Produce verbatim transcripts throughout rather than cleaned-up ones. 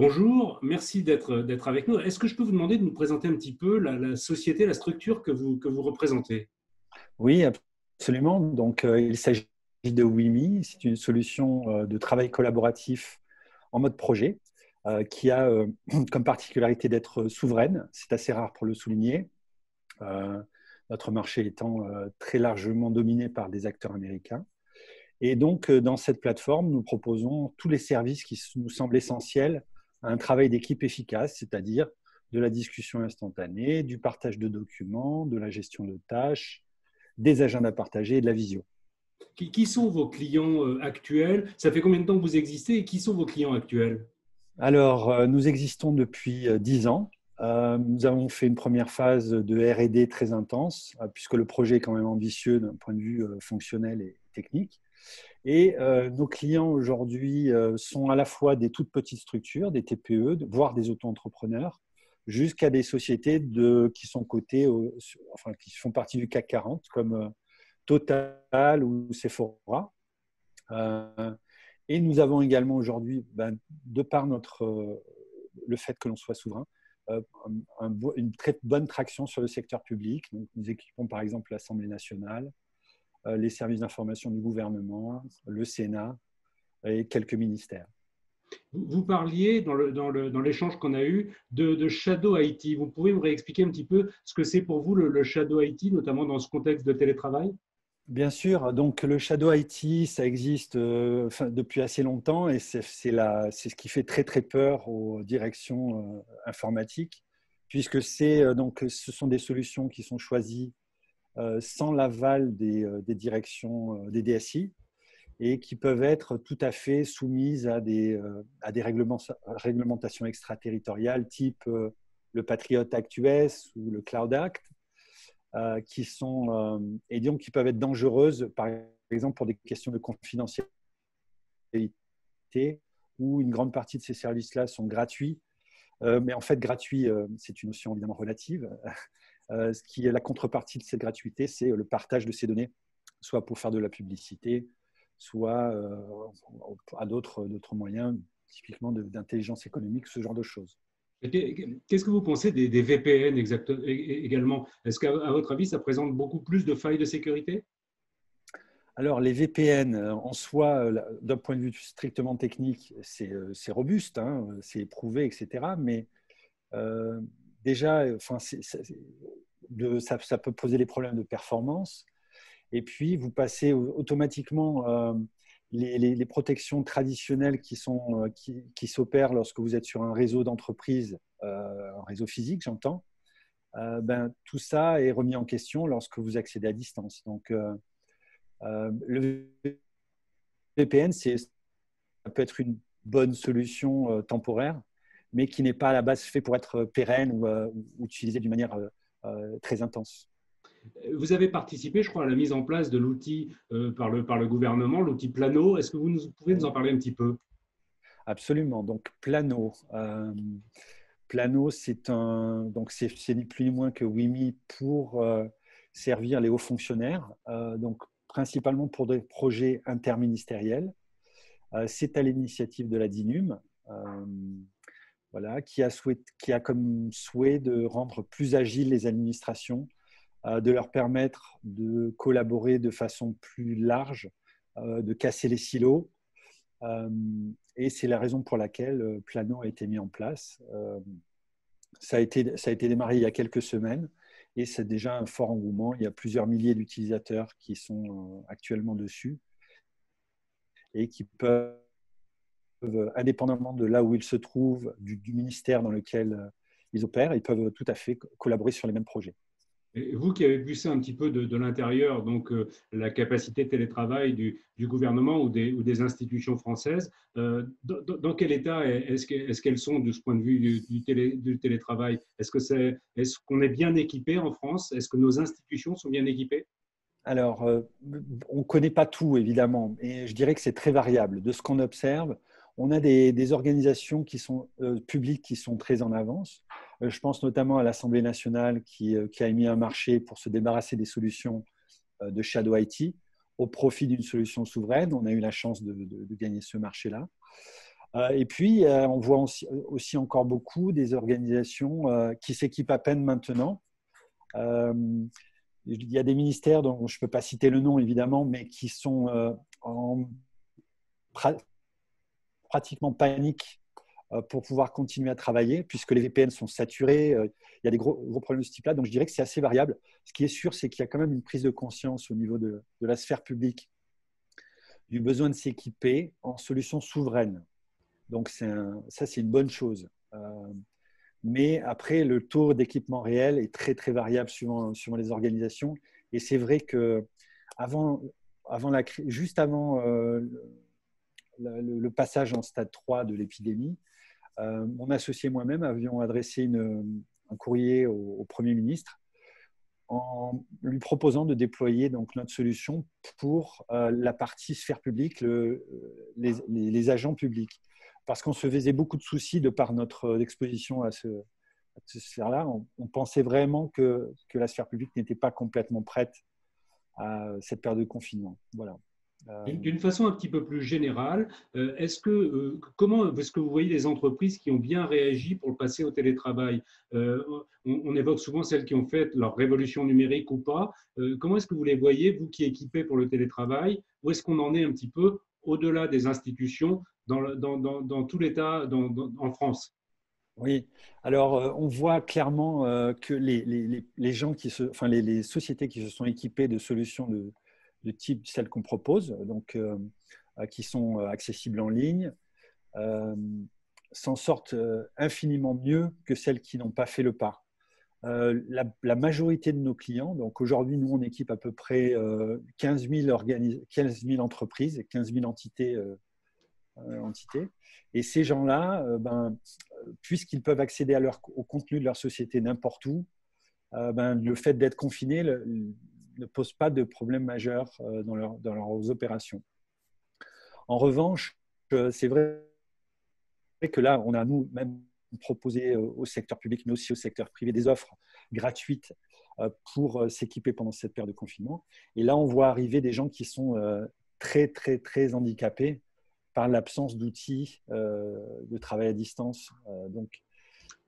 Bonjour, merci d'être d'être avec nous. Est-ce que je peux vous demander de nous présenter un petit peu la, la société, la structure que vous, que vous représentez? Oui, absolument. Donc, euh, il s'agit de WIMI. C'est une solution euh, de travail collaboratif en mode projet euh, qui a euh, comme particularité d'être souveraine. C'est assez rare pour le souligner. Euh, notre marché étant euh, très largement dominé par des acteurs américains. Et donc, euh, dans cette plateforme, nous proposons tous les services qui nous semblent essentiels un travail d'équipe efficace, c'est-à-dire de la discussion instantanée, du partage de documents, de la gestion de tâches, des agendas partagés et de la visio. Qui sont vos clients actuels? Ça fait combien de temps que vous existez et qui sont vos clients actuels? Alors, nous existons depuis dix ans. Nous avons fait une première phase de R et D très intense, puisque le projet est quand même ambitieux d'un point de vue fonctionnel et technique. Et euh, nos clients aujourd'hui euh, sont à la fois des toutes petites structures, des T P E, voire des auto-entrepreneurs, jusqu'à des sociétés de, qui sont cotées, au, enfin qui font partie du C A C quarante, comme euh, Total ou Sephora. Euh, et nous avons également aujourd'hui, ben, de par notre, euh, le fait que l'on soit souverain, euh, un, une très bonne traction sur le secteur public. Donc, nous équipons par exemple l'Assemblée nationale, les services d'information du gouvernement, le Sénat et quelques ministères. Vous parliez dans l'échange le, dans le, dans qu'on a eu de, de Shadow I T. Vous pouvez me réexpliquer un petit peu ce que c'est pour vous le, le Shadow I T, notamment dans ce contexte de télétravail? Bien sûr. Donc, le Shadow I T, ça existe euh, enfin, depuis assez longtemps et c'est ce qui fait très, très peur aux directions euh, informatiques, puisque c'est, euh, donc, ce sont des solutions qui sont choisies Euh, sans l'aval des, euh, des directions euh, des D S I et qui peuvent être tout à fait soumises à des, euh, à des réglementations extraterritoriales type euh, le Patriot Act U S ou le Cloud Act euh, qui sont, euh, et donc qui peuvent être dangereuses par exemple pour des questions de confidentialité où une grande partie de ces services-là sont gratuits. Euh, mais en fait, gratuit, euh, c'est une notion évidemment relative. Euh, ce qui est la contrepartie de cette gratuité, c'est le partage de ces données, soit pour faire de la publicité, soit euh, à d'autres moyens, typiquement d'intelligence économique, ce genre de choses. Qu'est-ce que vous pensez des, des V P N exact, également? Est-ce qu'à votre avis, ça présente beaucoup plus de failles de sécurité? Alors, les V P N, en soi, d'un point de vue strictement technique, c'est robuste, hein, c'est éprouvé, et cetera. Mais... Euh, Déjà, enfin, c'est, c'est, de, ça, ça peut poser des problèmes de performance. Et puis, vous passez automatiquement euh, les, les, les protections traditionnelles qui sont, qui, qui s'opèrent lorsque vous êtes sur un réseau d'entreprise, euh, un réseau physique, j'entends. Euh, ben, tout ça est remis en question lorsque vous accédez à distance. Donc, euh, euh, le V P N, c'est, ça peut être une bonne solution euh, temporaire, mais qui n'est pas à la base fait pour être pérenne ou, euh, ou utilisé d'une manière euh, euh, très intense. Vous avez participé, je crois, à la mise en place de l'outil euh, par, le, par le gouvernement, l'outil Plano. Est-ce que vous nous, pouvez nous en parler un petit peu? Absolument. Donc, Plano, euh, Plano c'est ni plus ni moins que WIMI pour euh, servir les hauts fonctionnaires, euh, donc principalement pour des projets interministériels. Euh, c'est à l'initiative de la DINUM. Euh, Voilà, qui, a souhait, qui a comme souhait de rendre plus agiles les administrations, euh, de leur permettre de collaborer de façon plus large, euh, de casser les silos. Euh, et c'est la raison pour laquelle Plano a été mis en place. Euh, ça a été, ça a été démarré il y a quelques semaines et c'est déjà un fort engouement. Il y a plusieurs milliers d'utilisateurs qui sont actuellement dessus et qui peuvent... indépendamment de là où ils se trouvent, du, du ministère dans lequel ils opèrent, ils peuvent tout à fait collaborer sur les mêmes projets. Et vous qui avez vu ça un petit peu de, de l'intérieur, donc euh, la capacité de télétravail du, du gouvernement ou des, ou des institutions françaises, euh, dans, dans quel état est-ce qu'elles est-ce qu'elles sont de ce point de vue du, du, télé, du télétravail? Est-ce qu'on est, est, qu'on est bien équipé en France? Est-ce que nos institutions sont bien équipées? Alors, euh, on ne connaît pas tout, évidemment, et je dirais que c'est très variable. De ce qu'on observe, on a des, des organisations qui sont, euh, publiques qui sont très en avance. Euh, je pense notamment à l'Assemblée nationale qui, euh, qui a émis un marché pour se débarrasser des solutions euh, de Shadow I T au profit d'une solution souveraine. On a eu la chance de, de, de gagner ce marché-là. Euh, et puis, euh, on voit aussi, aussi encore beaucoup des organisations euh, qui s'équipent à peine maintenant. Euh, il y a des ministères dont je ne peux pas citer le nom, évidemment, mais qui sont euh, en pra- pratiquement panique euh, pour pouvoir continuer à travailler, puisque les V P N sont saturés. Euh, il y a des gros, gros problèmes de ce type-là. Donc, je dirais que c'est assez variable. Ce qui est sûr, c'est qu'il y a quand même une prise de conscience au niveau de, de la sphère publique du besoin de s'équiper en solutions souveraines. Donc, c'est un, ça, c'est une bonne chose. Euh, mais après, le taux d'équipement réel est très, très variable suivant, suivant les organisations. Et c'est vrai que avant, avant la, juste avant euh, le, le passage en stade trois de l'épidémie, euh, mon associé et moi-même avions adressé une, un courrier au, au Premier ministre en lui proposant de déployer donc notre solution pour euh, la partie sphère publique, le, les, les, les agents publics. Parce qu'on se faisait beaucoup de soucis de par notre exposition à ce, à ce sphère-là. On, on pensait vraiment que, que la sphère publique n'était pas complètement prête à cette période de confinement. Voilà. Euh... D'une façon un petit peu plus générale, est-ce que, comment est-ce que vous voyez les entreprises qui ont bien réagi pour passer au télétravail ? euh, on, on évoque souvent celles qui ont fait leur révolution numérique ou pas. Euh, comment est-ce que vous les voyez, vous qui équipez pour le télétravail ? Où est-ce qu'on en est un petit peu au-delà des institutions ? Dans, dans, dans tout l'État, dans, dans, en France. Oui, alors euh, on voit clairement euh, que les, les, les, gens qui se, enfin, les, les sociétés qui se sont équipées de solutions de, de type celles qu'on propose, donc, euh, qui sont accessibles en ligne, euh, s'en sortent infiniment mieux que celles qui n'ont pas fait le pas. Euh, la, la majorité de nos clients, donc aujourd'hui nous on équipe à peu près euh, quinze mille, organis- quinze mille entreprises et quinze mille entités euh, entité. Et ces gens-là, ben, puisqu'ils peuvent accéder à leur, au contenu de leur société n'importe où, ben, le fait d'être confinés le, ne pose pas de problème majeur dans, leur, dans leurs opérations. En revanche, c'est vrai que là, on a nous-mêmes proposé au secteur public, mais aussi au secteur privé, des offres gratuites pour s'équiper pendant cette période de confinement. Et là, on voit arriver des gens qui sont très, très, très handicapés par l'absence d'outils euh, de travail à distance. Euh, donc,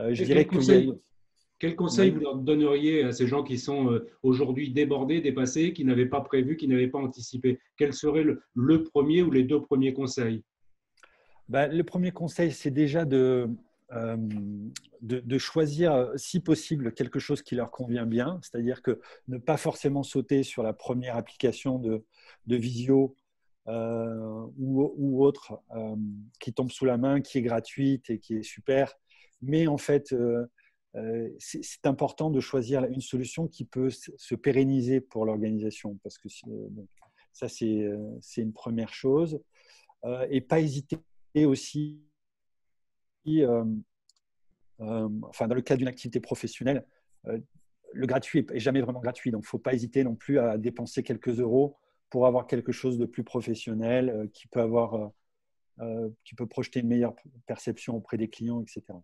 euh, je dirais que conseil, a... Quel conseil oui. vous leur donneriez à ces gens qui sont euh, aujourd'hui débordés, dépassés, qui n'avaient pas prévu, qui n'avaient pas anticipé ? Quel serait le, le premier ou les deux premiers conseils ? Ben, le premier conseil, c'est déjà de, euh, de, de choisir, si possible, quelque chose qui leur convient bien, c'est-à-dire que ne pas forcément sauter sur la première application de, de visio Euh, ou, ou autre euh, qui tombe sous la main, qui est gratuite et qui est super. Mais en fait, euh, euh, c'est, c'est important de choisir une solution qui peut se pérenniser pour l'organisation, parce que euh, bon, ça, c'est, euh, c'est une première chose. Euh, et pas hésiter aussi, euh, euh, enfin, dans le cadre d'une activité professionnelle, euh, le gratuit n'est jamais vraiment gratuit, donc il ne faut pas hésiter non plus à dépenser quelques euros pour avoir quelque chose de plus professionnel, euh, qui peut avoir, euh, qui peut projeter une meilleure perception auprès des clients, et cetera.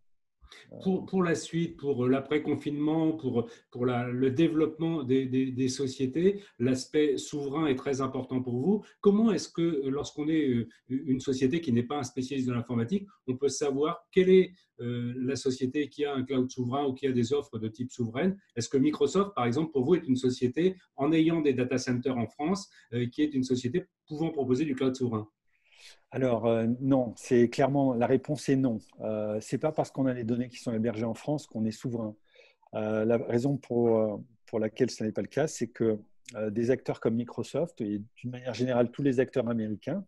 Euh... Pour, pour la suite, pour l'après-confinement, pour, pour la, le développement des, des, des sociétés, l'aspect souverain est très important pour vous. Comment est-ce que, lorsqu'on est une société qui n'est pas un spécialiste de l'informatique, on peut savoir quelle est euh, la société qui a un cloud souverain ou qui a des offres de type souveraine? Est-ce que Microsoft, par exemple, pour vous, est une société, en ayant des data centers en France, euh, qui est une société pouvant proposer du cloud souverain ? Alors, euh, non, c'est clairement, la réponse est non. Euh, ce n'est pas parce qu'on a les données qui sont hébergées en France qu'on est souverain. Euh, la raison pour, pour laquelle ce n'est pas le cas, c'est que euh, des acteurs comme Microsoft et d'une manière générale tous les acteurs américains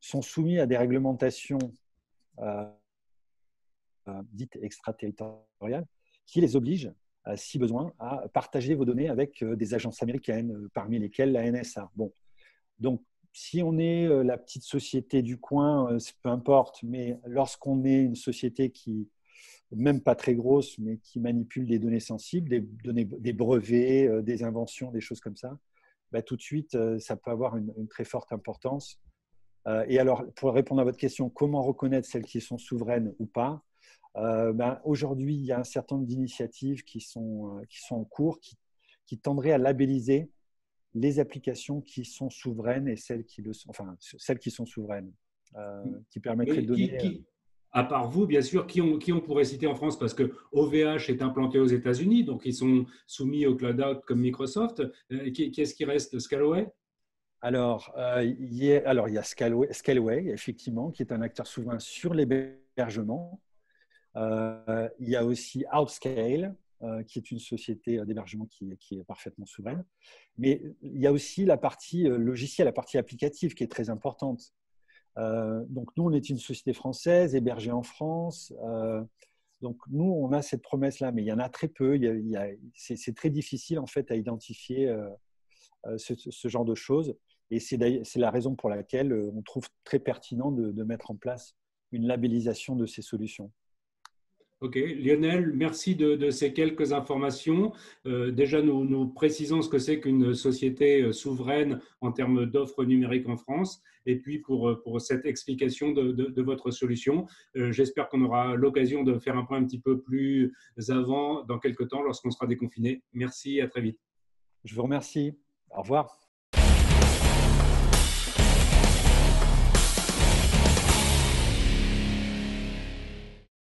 sont soumis à des réglementations euh, dites extraterritoriales qui les obligent, euh, si besoin, à partager vos données avec euh, des agences américaines, parmi lesquelles la N S A. Bon, donc, si on est la petite société du coin, peu importe, mais lorsqu'on est une société qui, même pas très grosse, mais qui manipule des données sensibles, des, données, des brevets, des inventions, des choses comme ça, bah, tout de suite, ça peut avoir une, une très forte importance. Euh, et alors, pour répondre à votre question, comment reconnaître celles qui sont souveraines ou pas, euh, bah, aujourd'hui, il y a un certain nombre d'initiatives qui sont, qui sont en cours, qui, qui tendraient à labelliser les applications qui sont souveraines et celles qui le sont, enfin, celles qui sont souveraines. euh, qui permettrait de donner… Qui, qui, à part vous, bien sûr, qui on, qui on pourrait citer en France? Parce que O V H est implanté aux États-Unis, donc ils sont soumis au Cloud Act comme Microsoft. Euh, qui, qui est-ce qui reste? Scaleway? Alors, euh, il y a, alors, il y a Scaleway, Scaleway, effectivement, qui est un acteur souverain sur l'hébergement. Euh, il y a aussi OutScale, euh, qui est une société d'hébergement qui, qui est parfaitement souveraine. Mais il y a aussi la partie logicielle, la partie applicative qui est très importante. Euh, donc, nous, on est une société française, hébergée en France. Euh, donc, nous, on a cette promesse-là, mais il y en a très peu. C'est très difficile, en fait, à identifier euh, ce, ce genre de choses. Et c'est la raison pour laquelle on trouve très pertinent de, de mettre en place une labellisation de ces solutions. Ok, Lionel, merci de, de ces quelques informations. Euh, déjà, nous, nous précisons ce que c'est qu'une société souveraine en termes d'offres numériques en France, et puis pour, pour cette explication de, de, de votre solution. Euh, j'espère qu'on aura l'occasion de faire un point un petit peu plus avant dans quelques temps lorsqu'on sera déconfiné. Merci, à très vite. Je vous remercie. Au revoir.